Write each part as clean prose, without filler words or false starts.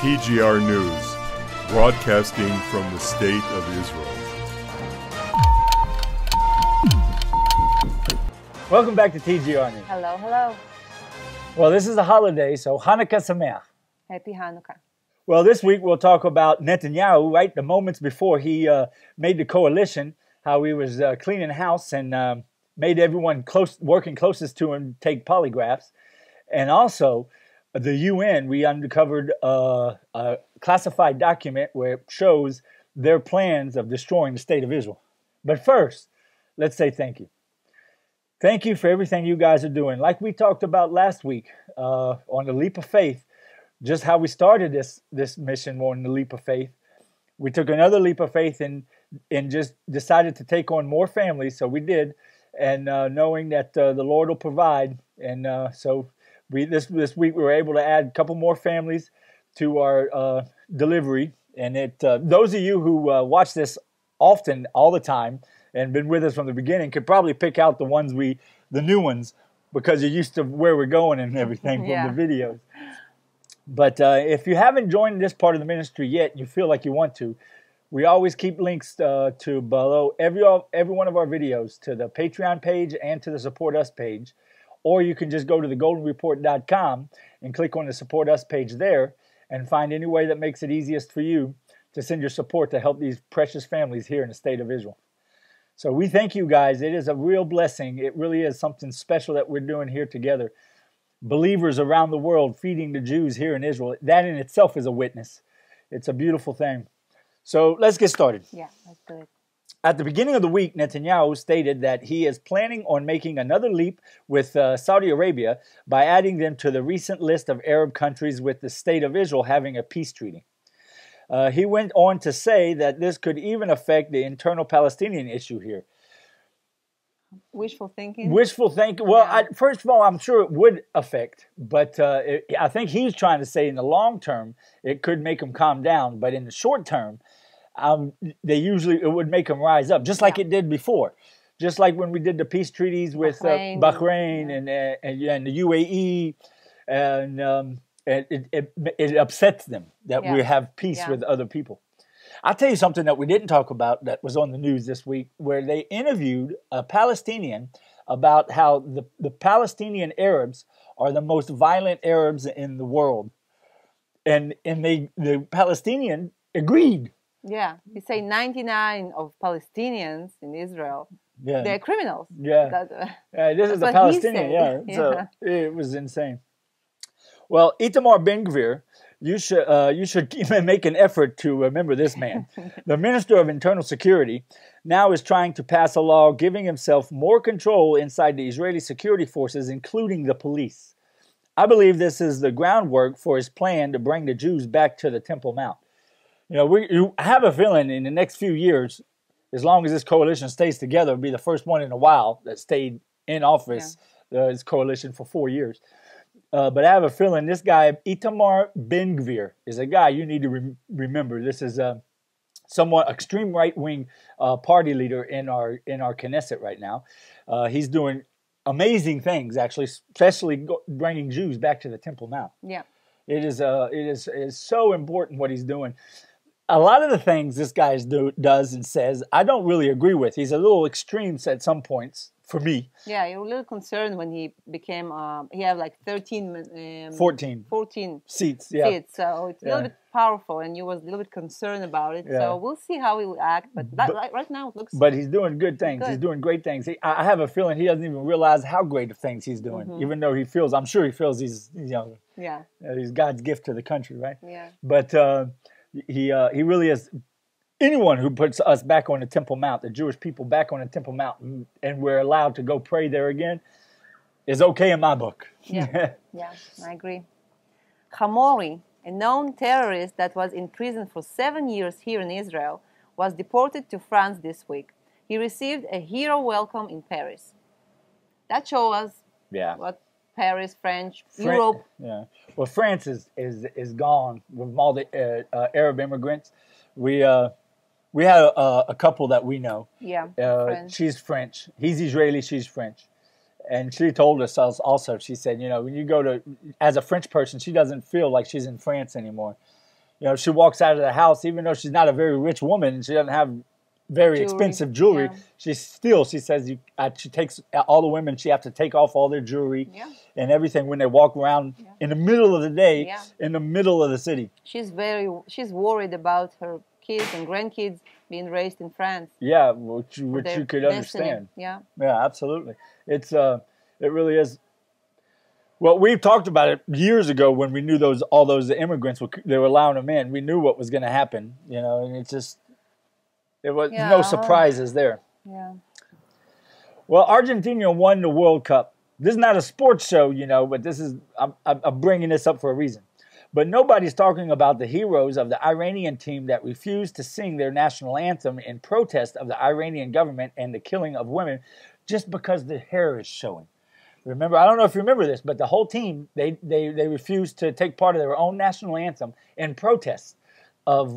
TGR News, broadcasting from the State of Israel. Welcome back to TGR News. Hello, hello. Well, this is a holiday, so Hanukkah Sameach. Happy Hanukkah. Well, this week we'll talk about Netanyahu, right? The moments before he made the coalition, how he was cleaning house and made everyone working closest to him take polygraphs. And also, the UN, we uncovered a classified document where it shows their plans of destroying the State of Israel. But first, let's say thank you. Thank you for everything you guys are doing. Like we talked about last week on the Leap of Faith, just how we started this mission on the Leap of Faith. We took another leap of faith and just decided to take on more families, so we did, and knowing that the Lord will provide. And so this week we were able to add a couple more families to our delivery. And those of you who watch this often, all the time, and been with us from the beginning, could probably pick out the new ones, because you're used to where we're going and everything from the videos. But if you haven't joined this part of the ministry yet, you feel like you want to, we always keep links to below every one of our videos, to the Patreon page and to the Support Us page. Or you can just go to thegoldenreport.com and click on the Support Us page there and find any way that makes it easiest for you to send your support to help these precious families here in the State of Israel. So we thank you guys. It is a real blessing. It really is something special that we're doing here together. Believers around the world feeding the Jews here in Israel. That in itself is a witness. It's a beautiful thing. So let's get started. Yeah, let's do it. At the beginning of the week, Netanyahu stated that he is planning on making another leap with Saudi Arabia by adding them to the recent list of Arab countries with the State of Israel having a peace treaty. He went on to say that this could even affect the internal Palestinian issue here. Wishful thinking? Wishful thinking. Well, yeah. First of all, I'm sure it would affect, but I think he's trying to say in the long term, it could make him calm down, but in the short term, it would make them rise up, just like it did before. Just like when we did the peace treaties with Bahrain and the UAE, and it upsets them that we have peace with other people. I'll tell you something that we didn't talk about that was on the news this week, where they interviewed a Palestinian about how the Palestinian Arabs are the most violent Arabs in the world. And the Palestinian agreed. Yeah, they say 99% of Palestinians in Israel, they're criminals. Yeah, this is a Palestinian, So it was insane. Well, Itamar Ben-Gvir, you should make an effort to remember this man. The Minister of Internal Security now is trying to pass a law giving himself more control inside the Israeli security forces, including the police. I believe this is the groundwork for his plan to bring the Jews back to the Temple Mount. You know, I have a feeling in the next few years, as long as this coalition stays together, it'll be the first one in a while that stayed in office, this coalition, for 4 years. But I have a feeling this guy, Itamar Ben-Gvir, is a guy you need to remember. This is a somewhat extreme right-wing party leader in our Knesset right now. He's doing amazing things, actually, especially bringing Jews back to the Temple Mount. Yeah, it is so important what he's doing. A lot of the things this guy does and says, I don't really agree with. He's a little extreme at some points for me. Yeah, you're a little concerned when he became, he had like 14 seats. Yeah. So it's a little bit powerful, and you was a little bit concerned about it. Yeah. So we'll see how he will act. But right now it looks good. But he's doing good things. He's doing great things. I have a feeling he doesn't even realize how great of things he's doing, even though I'm sure he feels he's young. Yeah. He's God's gift to the country, right? Yeah. But... He really is. Anyone who puts us back on the Temple Mount, the Jewish people back on the Temple Mount, and we're allowed to go pray there again, is okay in my book. Yeah, yeah, I agree. Hamori, a known terrorist that was in prison for 7 years here in Israel, was deported to France this week. He received a hero welcome in Paris. That shows us what Paris, Europe. Yeah. Well, France is gone with all the Arab immigrants. We had a couple that we know. Yeah. French. She's French. He's Israeli. She's French, and she told us also. She said, you know, when you go to as a French person, she doesn't feel like she's in France anymore. You know, she walks out of the house, even though she's not a very rich woman and she doesn't have very expensive jewelry. Yeah. She takes all the women. She have to take off all their jewelry and everything when they walk around in the middle of the day, in the middle of the city. She's worried about her kids and grandkids being raised in France. Yeah, which you could understand. Yeah. Yeah, absolutely. It's it really is. Well, we've talked about it years ago when we knew all those immigrants they were allowing them in. We knew what was going to happen, you know, and it's just there was no surprises there. Yeah. Well, Argentina won the World Cup. This is not a sports show, you know, but this is I'm bringing this up for a reason. But nobody's talking about the heroes of the Iranian team that refused to sing their national anthem in protest of the Iranian government and the killing of women just because their hair is showing. Remember, I don't know if you remember this, but the whole team, they refused to take part of their own national anthem in protest of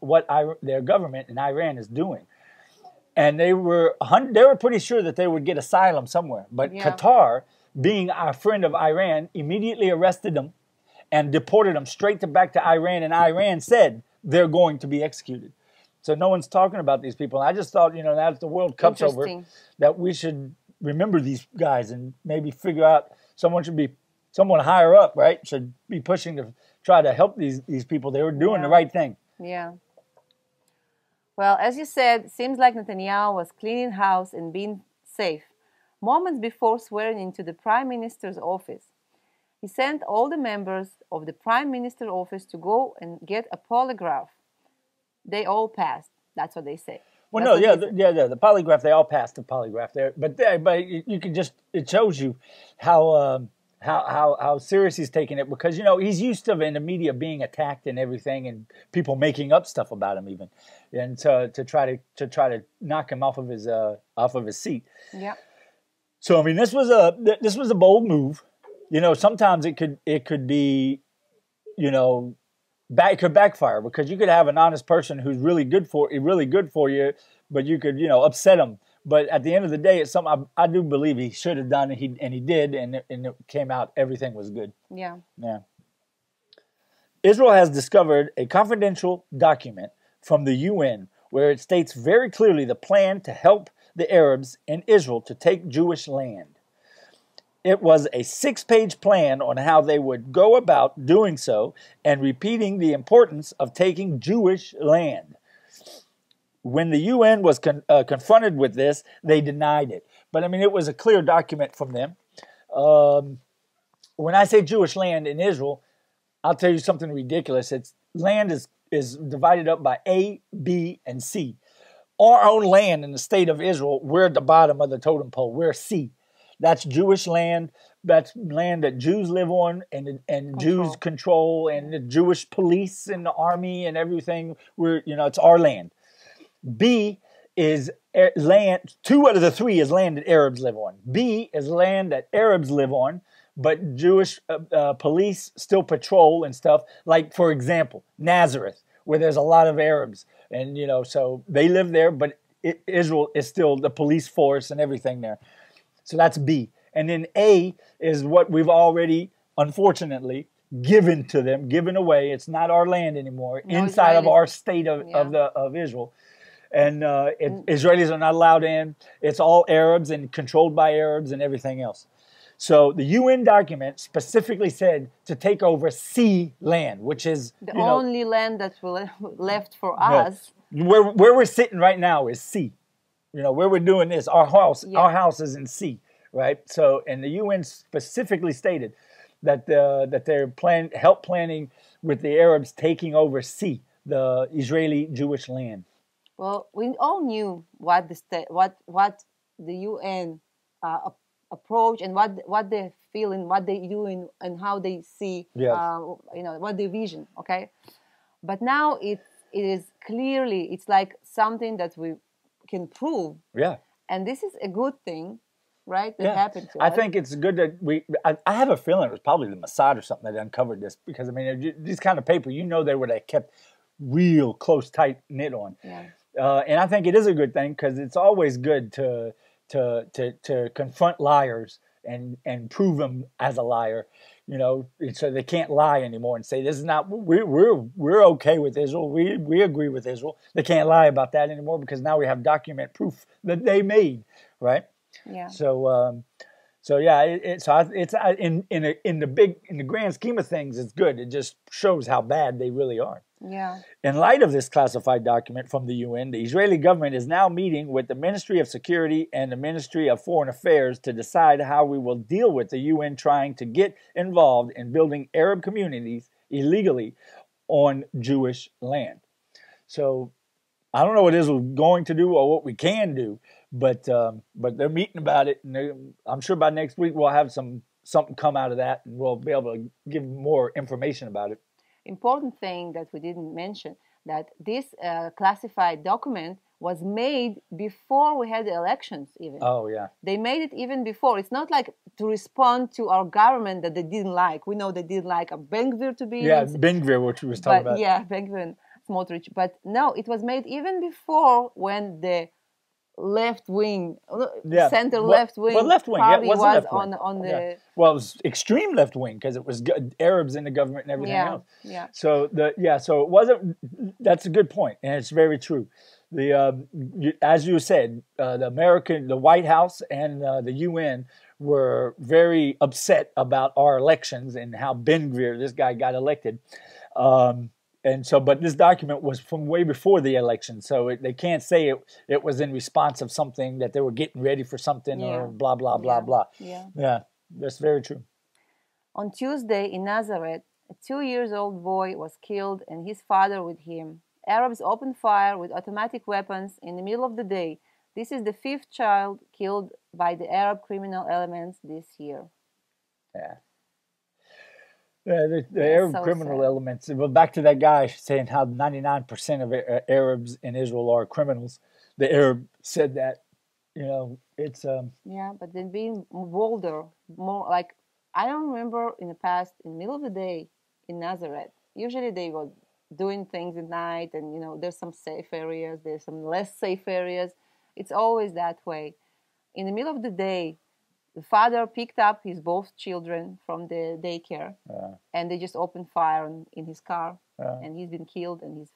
what their government in Iran is doing. And they were pretty sure that they would get asylum somewhere. But Qatar, being a friend of Iran, immediately arrested them and deported them straight back to Iran. And Iran said they're going to be executed. So no one's talking about these people. And I just thought, you know, now that the World Cup's over, that we should remember these guys and maybe figure out someone higher up, right, should be pushing to try to help these people. They were doing the right thing. Yeah. Well, as you said, seems like Netanyahu was cleaning house and being safe. Moments before swearing into the Prime Minister's office, he sent all the members of the Prime Minister's office to go and get a polygraph. They all passed. That's what they say. Well, the polygraph, they all passed the polygraph there, but you can just, it shows you how serious he's taking it, because, you know, he's used to in the media being attacked and everything, and people making up stuff about him even, and to try to knock him off of his seat. Yeah. So I mean, this was a bold move. You know, sometimes it could be, you know, it could backfire, because you could have an honest person who's really good for you, but you could, you know, upset them. But at the end of the day, it's something I do believe he should have done, and he did, and it came out, everything was good. Yeah. Yeah. Israel has discovered a confidential document from the UN where it states very clearly the plan to help the Arabs in Israel to take Jewish land. It was a 6-page plan on how they would go about doing so, and repeating the importance of taking Jewish land. When the UN was confronted with this, they denied it. But I mean, it was a clear document from them. When I say Jewish land in Israel, I'll tell you something ridiculous. It's land is divided up by A, B, and C. Our own land in the state of Israel, we're at the bottom of the totem pole. We're C. That's Jewish land. That's land that Jews live on, and Jews control, and the Jewish police and the army and everything. We're, you know, it's our land. B is land. 2 out of the 3 is land that Arabs live on. B is land that Arabs live on, but Jewish police still patrol and stuff. Like, for example, Nazareth, where there's a lot of Arabs, and, you know, so they live there, but Israel is still the police force and everything there. So that's B. And then A is what we've already, unfortunately, given away. It's not our land anymore, inside of our state of Israel. And Israelis are not allowed in. It's all Arabs and controlled by Arabs and everything else. So the UN document specifically said to take over C land, which is the only land that's left for us. Where we're sitting right now is C. You know, where we're doing this, our house is in C, right? So, and the UN specifically stated that that they're planning with the Arabs taking over C, the Israeli Jewish land. Well, we all knew what the UN approach, and what they feel, and what they do, and how they see, you know, what their vision. Okay, but now it's like something that we can prove. Yeah. And this is a good thing, right, that happened to us. I think it's good that I have a feeling it was probably the Mossad or something that uncovered this, because, I mean, these kind of paper, you know, they were kept real close, tight knit on. Yeah. And I think it is a good thing, because it's always good to confront liars and prove him as a liar, you know, so they can't lie anymore and say, this is not, we're okay with Israel. We agree with Israel. They can't lie about that anymore because now we have document proof that they made. Right. Yeah. So, in the grand scheme of things, it's good. It just shows how bad they really are. Yeah. In light of this classified document from the UN, the Israeli government is now meeting with the Ministry of Security and the Ministry of Foreign Affairs to decide how we will deal with the UN trying to get involved in building Arab communities illegally on Jewish land. So I don't know what Israel's going to do or what we can do. But they're meeting about it, and I'm sure by next week we'll have something come out of that, and we'll be able to give more information about it. Important thing that we didn't mention, that this classified document was made before we had the elections even. Oh, yeah. They made it even before. It's not like to respond to our government that they didn't like. We know they didn't like Ben-Gvir to be... Yeah, Ben-Gvir, which we was talking about. Yeah, Ben-Gvir, Smotrich. But no, it was made even before when the... left wing party was on the well, it was extreme left wing because it was Arabs in the government and everything else. Yeah. So so it wasn't. That's a good point, and it's very true. The as you said, the White House and the UN were very upset about our elections and how Ben-Gvir, this guy, got elected. And so, but this document was from way before the election, so they can't say it was in response of something that they were getting ready for something or blah, blah, blah, blah. Yeah. Yeah, that's very true. On Tuesday in Nazareth, a 2-year-old boy was killed and his father with him. Arabs opened fire with automatic weapons in the middle of the day. This is the 5th child killed by the Arab criminal elements this year. Yeah. The Arab criminal elements. Well, back to that guy saying how 99% of Arabs in Israel are criminals. The Arab said that, you know, it's... yeah, but then being bolder, more like... I don't remember in the past, in the middle of the day in Nazareth, usually they were doing things at night and, you know, there's some safe areas, there's some less safe areas. It's always that way. In the middle of the day, the father picked up his both children from the daycare, and they just opened fire in his car, and he's been killed, and he's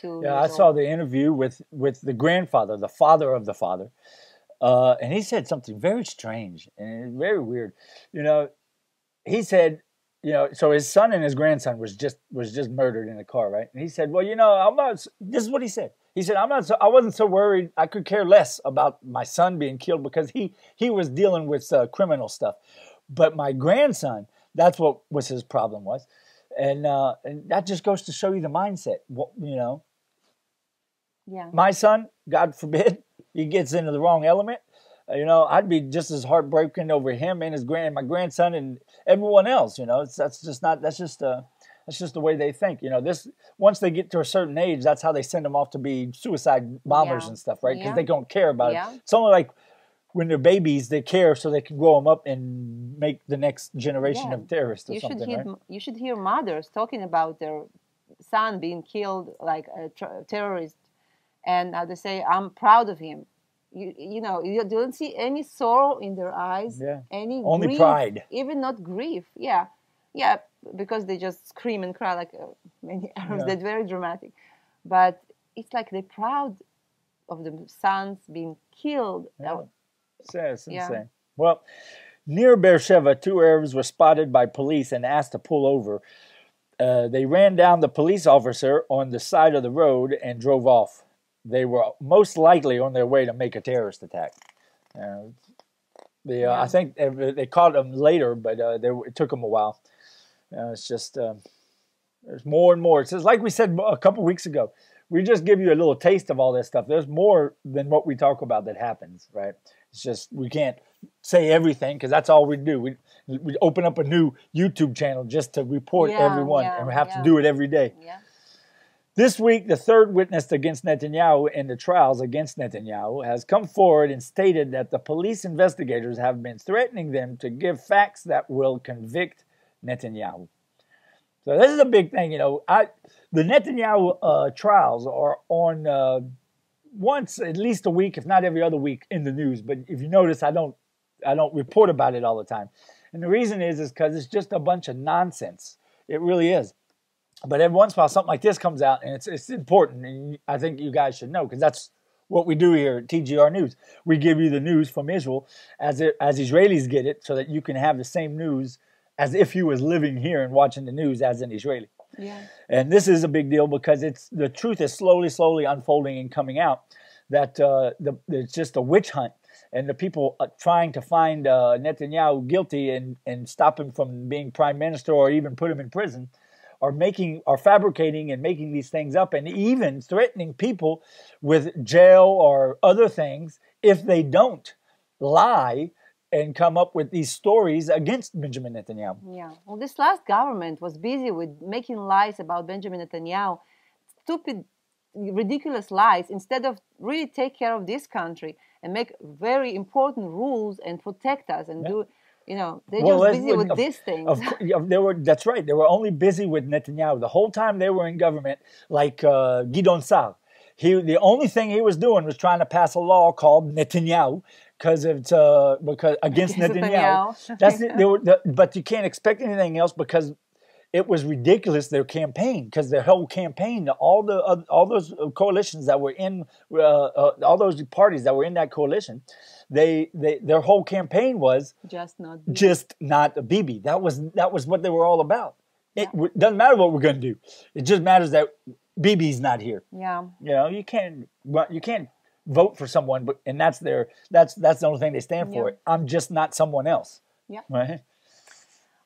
2 years Yeah, I saw the interview with the grandfather, the father of the father, and he said something very strange and very weird. You know, he said, you know, so his son and his grandson was just murdered in the car, right? And he said, well, you know, I'm not. This is what he said. He said, I wasn't so worried. I could care less about my son being killed because he was dealing with criminal stuff. But my grandson, that's what was his problem was. And that just goes to show you the mindset, you know. Yeah. My son, God forbid, he gets into the wrong element. You know, I'd be just as heartbroken over him and my grandson and everyone else, you know. That's just the way they think, you know. This once they get to a certain age, that's how they send them off to be suicide bombers and stuff, right? Because they don't care about it. It's only like when they're babies, they care so they can grow them up and make the next generation of terrorists or something. You should hear mothers talking about their son being killed like a terrorist, and they say, "I'm proud of him." You know, you don't see any sorrow in their eyes. Yeah, any only grief, pride, even not grief. Yeah, yeah. Because they just scream and cry like many Arabs. That's very dramatic. But it's like they're proud of the sons being killed. Yeah. That's insane. Well, near Beersheba, 2 Arabs were spotted by police and asked to pull over. They ran down the police officer on the side of the road and drove off. They were most likely on their way to make a terrorist attack. I think they caught them later, but it took them a while. It's just, there's more and more. It's just, like we said a couple weeks ago, we just give you a little taste of all this stuff. There's more than what we talk about that happens, right? It's just, we can't say everything because that's all we do. We open up a new YouTube channel just to report everyone, and we have to do it every day. Yeah. This week, the 3rd witness against Netanyahu in the trials against Netanyahu has come forward and stated that the police investigators have been threatening them to give facts that will convict Netanyahu. So this is a big thing, you know. The Netanyahu trials are on once at least a week, if not every other week, in the news. But if you notice, I don't I don't report about it all the time. And the reason is because it's just a bunch of nonsense. It really is. But every once in a while, something like this comes out, and it's important, and I think you guys should know, because that's what we do here at TGR News. We give you the news from Israel as Israelis get it, so that you can have the same news as if you was living here and watching the news as an Israeli. Yeah. And this is a big deal because it's the truth is slowly unfolding and coming out that it's just a witch hunt. And the people trying to find Netanyahu guilty and stop him from being prime minister or even put him in prison are fabricating and making these things up and even threatening people with jail or other things if they don't lie and come up with these stories against Benjamin Netanyahu. Yeah. Well, this last government was busy with making lies about Benjamin Netanyahu, stupid, ridiculous lies, instead of really take care of this country and make very important rules and protect us and do, you know, they're just busy with these things. That's right. They were only busy with Netanyahu the whole time they were in government, like Gidon Saar. The only thing he was doing was trying to pass a law called Netanyahu against Netanyahu. That's it. But you can't expect anything else because it was ridiculous, their campaign, because their whole campaign, all those coalitions that were in, all those parties that were in that coalition, their whole campaign was just not Bibi. That was what they were all about. Yeah. It doesn't matter what we're going to do. It just matters that Bibi's not here. Yeah, you know, you can't vote for someone, but and that's the only thing they stand for. I'm just not someone else. Yeah. Right?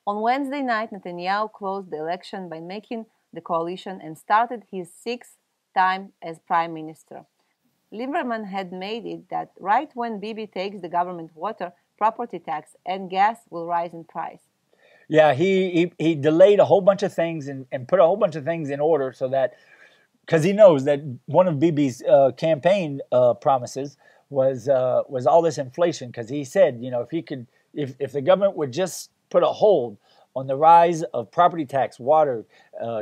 On Wednesday night, Netanyahu closed the election by making the coalition and started his 6th time as prime minister. Lieberman had made it that right when Bibi takes the government, water, property tax and gas will rise in price. Yeah, he delayed a whole bunch of things and put a whole bunch of things in order so that, because he knows that one of Bibi's campaign promises was all this inflation, because he said, you know, if the government would just put a hold on the rise of property tax, water,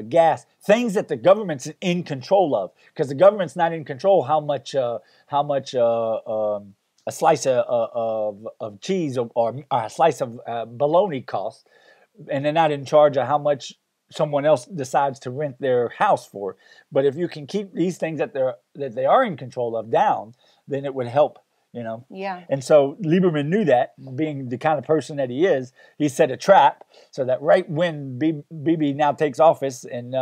gas, things that the government's in control of, because the government's not in control how much a slice of cheese or a slice of bologna costs, and they're not in charge of how much someone else decides to rent their house for. But if you can keep these things that they are in control of down, then it would help. You know? Yeah. And so Lieberman knew that, being the kind of person that he is, he set a trap so that right when Bibi now takes office, and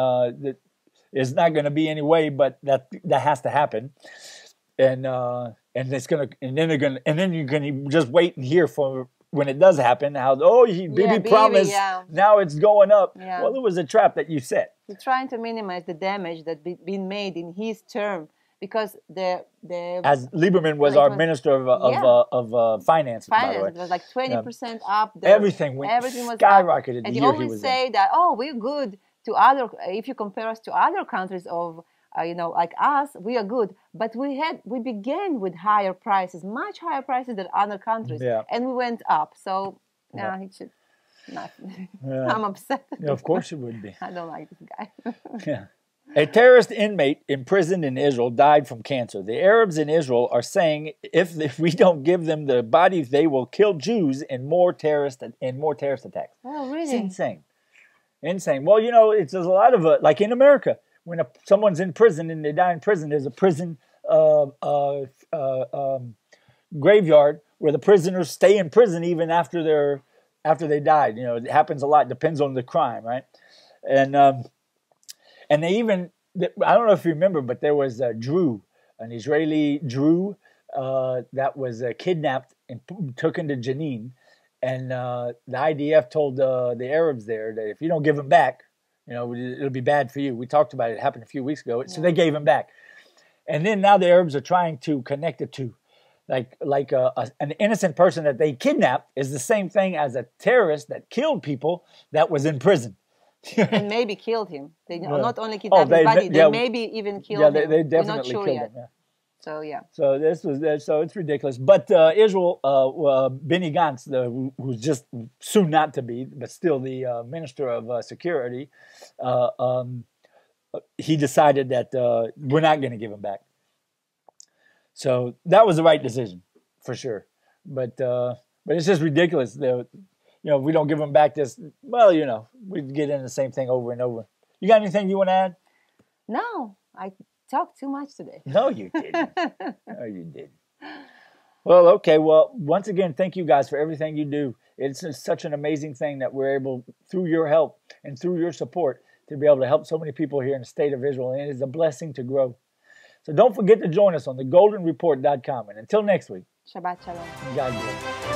there's not going to be any way but that has to happen, and it's going to, and then you're going to just wait and hear for when it does happen how Bibi promised, now it's going up. Yeah. Well, it was a trap that you set. You're trying to minimize the damage that been made in his term. Because as Lieberman was our minister of finance, by the way. It was like 20% up. Everything was skyrocketed. And you always say that, oh, we're good to other. If you compare us to other countries of, you know, like us, we are good. But we began with higher prices, much higher prices than other countries, and we went up. So yeah, it should not. I'm upset. Yeah, of course, it would be. I don't like this guy. Yeah. A terrorist inmate imprisoned in Israel died from cancer. The Arabs in Israel are saying if we don't give them the body, they will kill Jews in more terrorist attacks. Oh, really? It's insane. Insane. Well, you know, there's a lot of, like in America, when someone's in prison and they die in prison, there's a prison graveyard where the prisoners stay in prison even after they died. You know, it happens a lot. It depends on the crime, right? And they even, I don't know if you remember, but there was a Drew, an Israeli Drew that was kidnapped and taken to Jenin. And the IDF told the Arabs there that if you don't give him back, you know, it'll be bad for you. We talked about it. It happened a few weeks ago. So they gave him back. And then now the Arabs are trying to connect the two. Like an innocent person that they kidnapped is the same thing as a terrorist that killed people that was in prison. And maybe killed him. They not only kidnapped his body, they maybe even killed him. They definitely killed him. Yeah. So yeah. So it's ridiculous. But Israel, Benny Gantz, who's just soon not to be, but still the minister of security, he decided that we're not going to give him back. So that was the right decision for sure. But But it's just ridiculous. You know, if we don't give them back this, well, you know, we get into the same thing over and over. You got anything you want to add? No, I talked too much today. No, you didn't. No, you didn't. Well, okay. Well, once again, thank you guys for everything you do. It's such an amazing thing that we're able, through your help and through your support, to be able to help so many people here in the state of Israel. And it is a blessing to grow. So don't forget to join us on thegoldenreport.com. And until next week. Shabbat shalom. God bless.